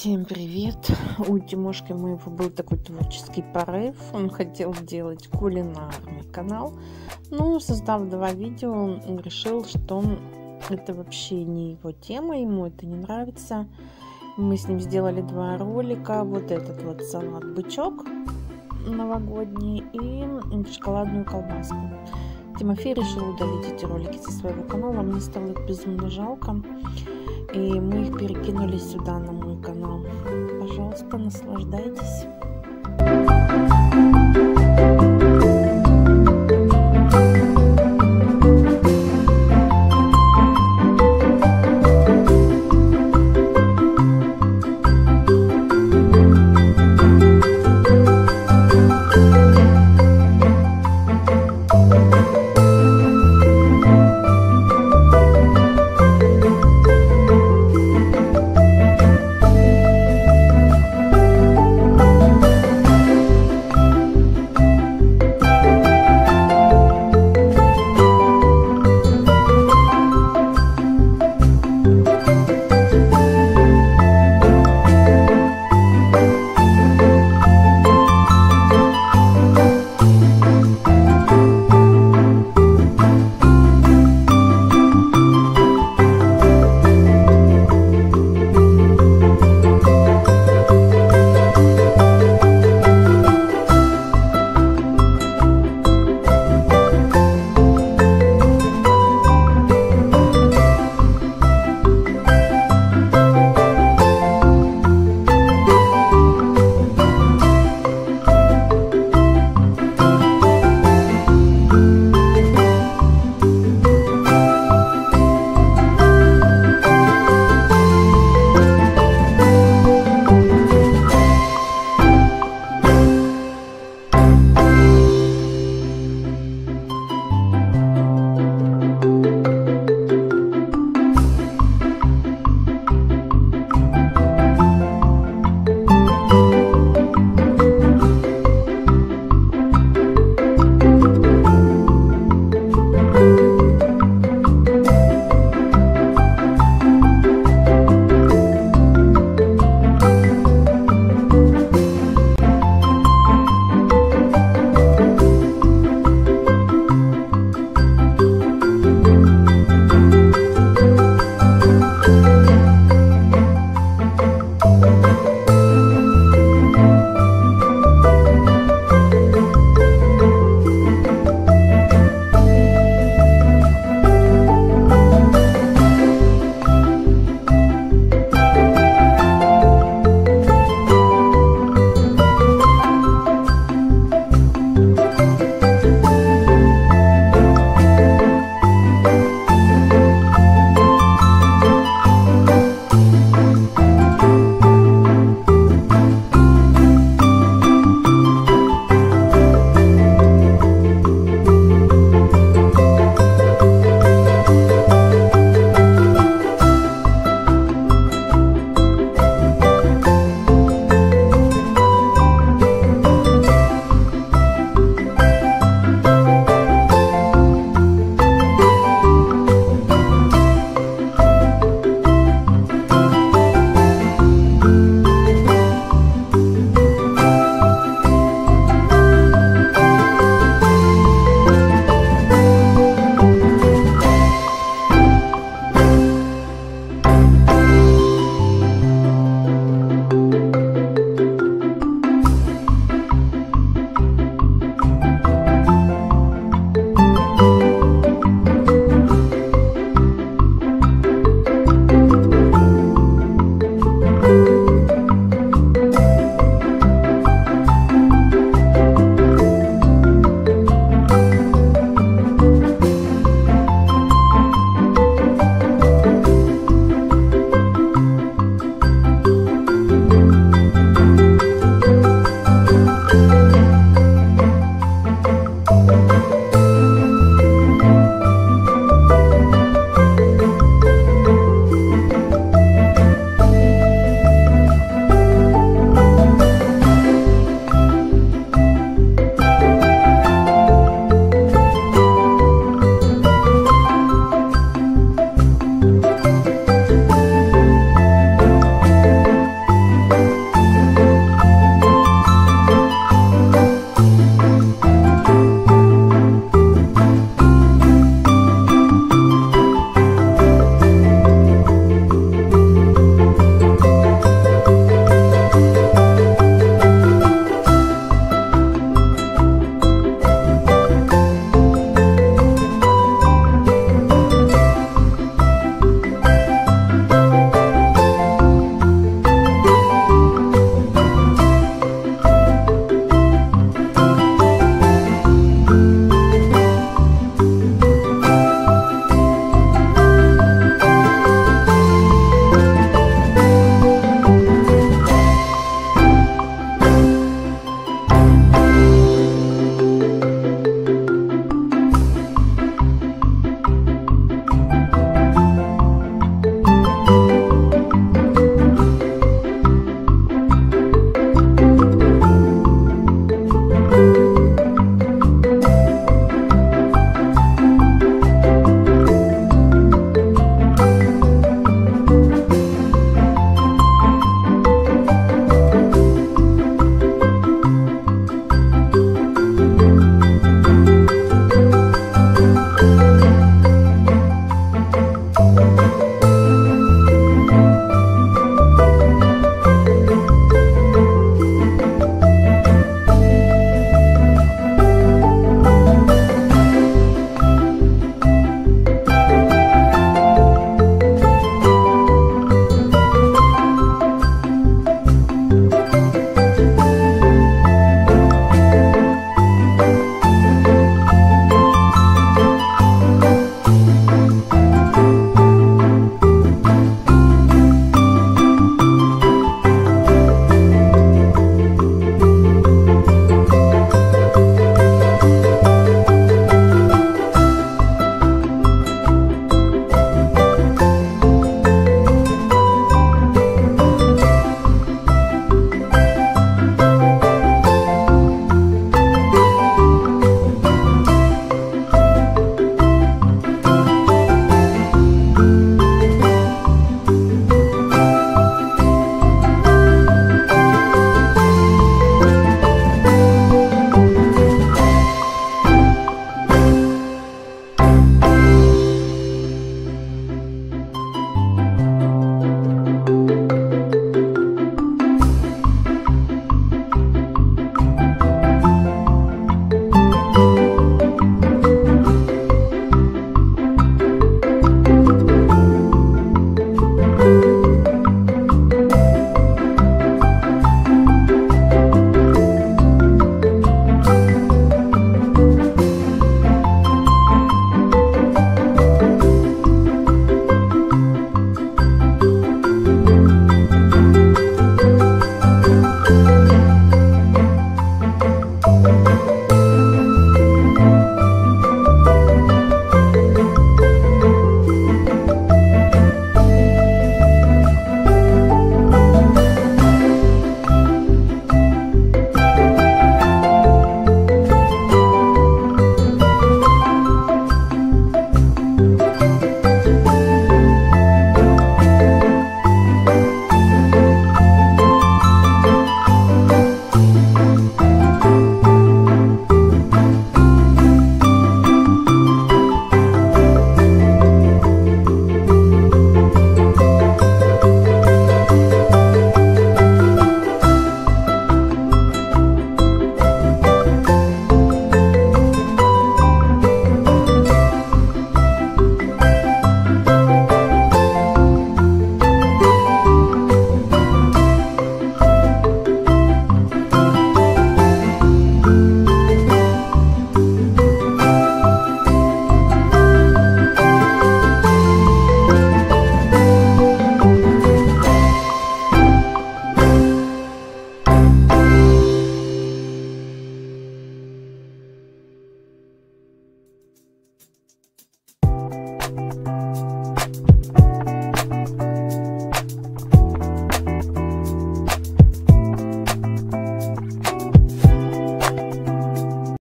Всем привет! У Тимошки моего был такой творческий порыв. Он хотел делать кулинарный канал, но, создав два видео, он решил, что это вообще не его тема, ему это не нравится. Мы с ним сделали два ролика. Вот этот вот салат-бычок новогодний и шоколадную колбаску. Тимофей решил удалить эти ролики со своего канала. Мне стало их безумно жалко. И мы их перекинули сюда, на мой канал. Пожалуйста, наслаждайтесь.